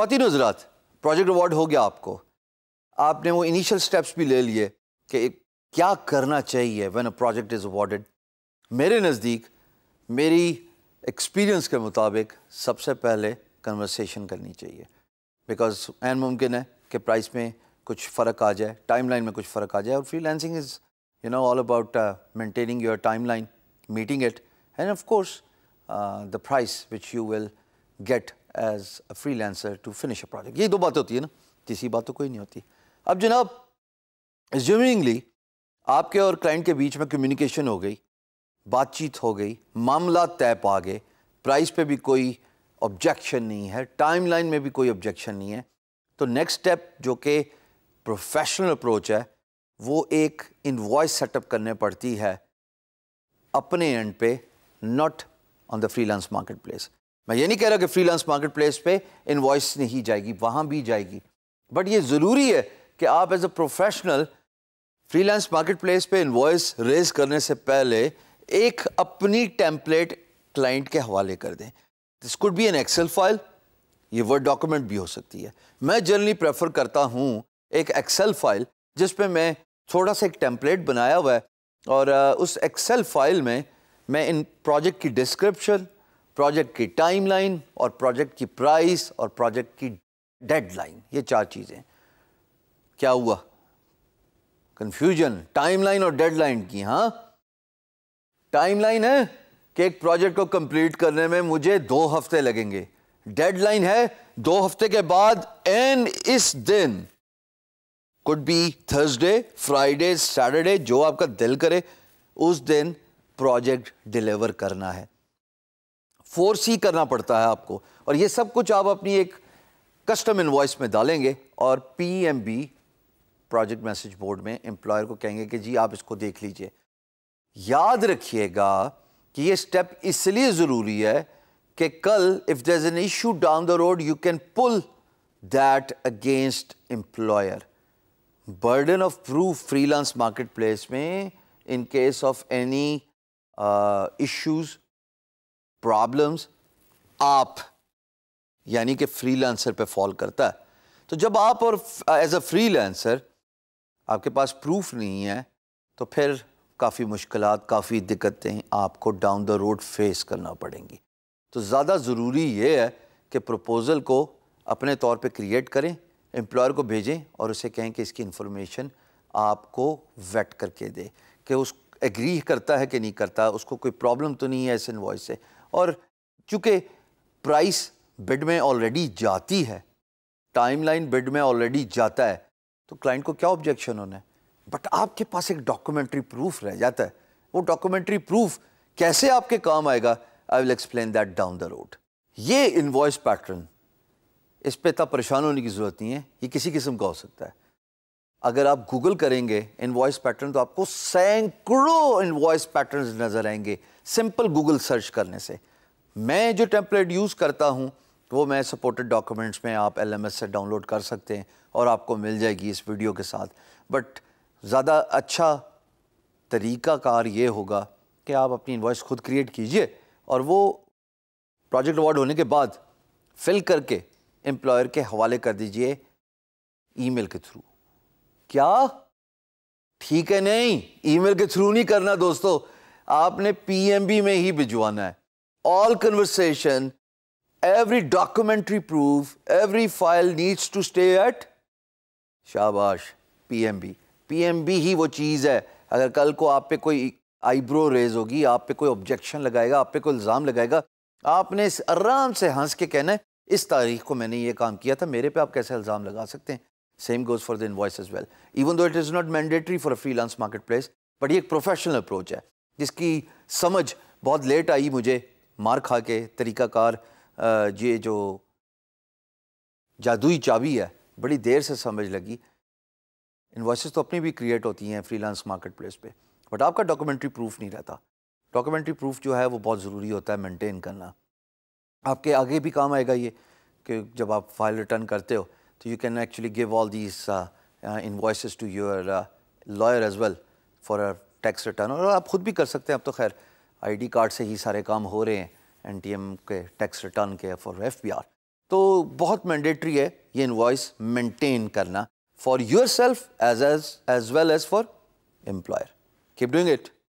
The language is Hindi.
ख्वातीन हज़रात, प्रोजेक्ट अवार्ड हो गया आपको, आपने वो इनिशियल स्टेप्स भी ले लिए कि क्या करना चाहिए when a project is awarded. मेरे नज़दीक, मेरी एक्सपीरियंस के मुताबिक सबसे पहले कन्वर्सेशन करनी चाहिए, बिकॉज एन मुमकिन है कि प्राइस में कुछ फ़र्क आ जाए, टाइमलाइन में कुछ फ़र्क आ जाए। और freelancing is you know all about maintaining your timeline, meeting it, and of course the price which you will get as a freelancer to finish a project. ये दो बातें होती है ना, तीसरी बात तो कोई नहीं होती। अब जनाब, एज्यूमिंगली आपके और क्लाइंट के बीच में कम्युनिकेशन हो गई, बातचीत हो गई, मामला तय पा गए, प्राइस पे भी कोई ऑब्जेक्शन नहीं है, टाइमलाइन में भी कोई ऑब्जेक्शन नहीं है, तो नेक्स्ट स्टेप जो कि प्रोफेशनल अप्रोच है, वो एक इनवॉइस सेटअप करने पड़ती है अपने एंड पे, not on the freelance market place. मैं ये नहीं कह रहा कि फ्रीलांस मार्केट प्लेस पे इनवॉइस नहीं जाएगी, वहाँ भी जाएगी, बट ये ज़रूरी है कि आप as a professional freelance market place पर इनवॉइस रेज करने से पहले एक अपनी टेम्पलेट क्लाइंट के हवाले कर दें। This could be an Excel file, ये वर्ड डॉक्यूमेंट भी हो सकती है। मैं जनरली प्रेफर करता हूँ एक एक्सेल फाइल जिस पे मैं थोड़ा सा एक टेम्पलेट बनाया हुआ है, और उस एक्सेल फाइल में मैं इन प्रोजेक्ट की डिस्क्रिप्शन, प्रोजेक्ट की टाइमलाइन, और प्रोजेक्ट की प्राइस, और प्रोजेक्ट की डेडलाइन, ये चार चीज़ें। क्या हुआ कन्फ्यूजन टाइमलाइन और डेडलाइन की? हाँ, टाइमलाइन है कि एक प्रोजेक्ट को कंप्लीट करने में मुझे 2 हफ्ते लगेंगे। डेडलाइन है 2 हफ्ते के बाद, एंड इस दिन could be Thursday, Friday, Saturday, जो आपका दिल करे उस दिन प्रोजेक्ट डिलीवर करना है। 4C करना पड़ता है आपको, और ये सब कुछ आप अपनी एक कस्टम इनवॉइस में डालेंगे और PMB प्रोजेक्ट मैसेज बोर्ड में एम्प्लॉयर को कहेंगे कि जी आप इसको देख लीजिए। याद रखिएगा कि ये स्टेप इसलिए ज़रूरी है कि कल if there is an issue down the road, you can pull that against employer. Burden of proof freelance market place में in case of any issues, problems, आप यानी कि फ्रीलांसर पे फॉल करता है। तो जब आप और एज अ फ्रीलांसर आपके पास प्रूफ नहीं है, तो फिर काफ़ी मुश्किलात, काफ़ी दिक्कतें आपको डाउन द रोड फेस करना पड़ेंगी। तो ज़्यादा ज़रूरी ये है कि प्रपोज़ल को अपने तौर पे क्रिएट करें, एम्प्लॉयर को भेजें और उसे कहें कि इसकी इंफॉर्मेशन आपको वेट करके दे कि उस एग्री करता है कि नहीं करता, उसको कोई प्रॉब्लम तो नहीं है इस इनवॉइस से। और चूँकि प्राइस बिड में ऑलरेडी जाती है, टाइमलाइन बिड में ऑलरेडी जाता है, तो क्लाइंट को क्या ऑब्जेक्शन होना है। बट आपके पास एक डॉक्यूमेंट्री प्रूफ रह जाता है, वो डॉक्यूमेंट्री प्रूफ कैसे आपके काम आएगा, I will explain that down the road. ये इनवॉइस पैटर्न, इस पे इतना परेशान होने की ज़रूरत नहीं है, ये किसी किस्म का हो सकता है। अगर आप गूगल करेंगे इनवॉइस पैटर्न, तो आपको सैकड़ों इनवॉइस पैटर्न्स नज़र आएंगे सिंपल गूगल सर्च करने से। मैं जो टेम्पलेट यूज़ करता हूँ वो मैं सपोर्टेड डॉक्यूमेंट्स में, आप LMS से डाउनलोड कर सकते हैं और आपको मिल जाएगी इस वीडियो के साथ। बट ज़्यादा अच्छा तरीक़ाकार ये होगा कि आप अपनी इनवॉइस खुद क्रिएट कीजिए और वो प्रोजेक्ट अवार्ड होने के बाद फिल करके एम्प्लॉयर के हवाले कर दीजिए ईमेल के थ्रू। क्या ठीक है? नहीं, ईमेल के थ्रू नहीं करना दोस्तों, आपने PMB में ही भिजवाना है। All conversation, every documentary proof, every file needs to stay at, शाबाश, PMB। PMB ही वो चीज़ है, अगर कल को आप पे कोई आईब्रो रेज होगी, आप पे कोई ऑब्जेक्शन लगाएगा, आप पे कोई इल्ज़ाम लगाएगा, आपने आराम से हंस के कहना है इस तारीख को मैंने ये काम किया था, मेरे पे आप कैसे इल्ज़ाम लगा सकते हैं। Same goes for the invoice as well, even though it is not mandatory for a freelance market place, but ये एक प्रोफेशनल अप्रोच है जिसकी समझ बहुत लेट आई मुझे, मार खा के। तरीक़ाकार ये जो जादुई चाबी है, बड़ी देर से समझ लगी। इनवॉइसेस तो अपनी भी क्रिएट होती हैं फ्रीलांस मार्केट प्लेस पे, बट आपका डॉक्यूमेंट्री प्रूफ नहीं रहता। डॉक्यूमेंट्री प्रूफ जो है वो बहुत ज़रूरी होता है मेंटेन करना, आपके आगे भी काम आएगा ये, कि जब आप फाइल रिटर्न करते हो तो you can actually give all these invoices to your lawyer as well for a tax return. और आप खुद भी कर सकते हैं, अब तो खैर ID कार्ड से ही सारे काम हो रहे हैं, NTM के, टैक्स रिटर्न के, फॉर FBR। तो बहुत मैंडेटरी है ये इनवॉइस मेंटेन करना for yourself as well as for employer. Keep doing it.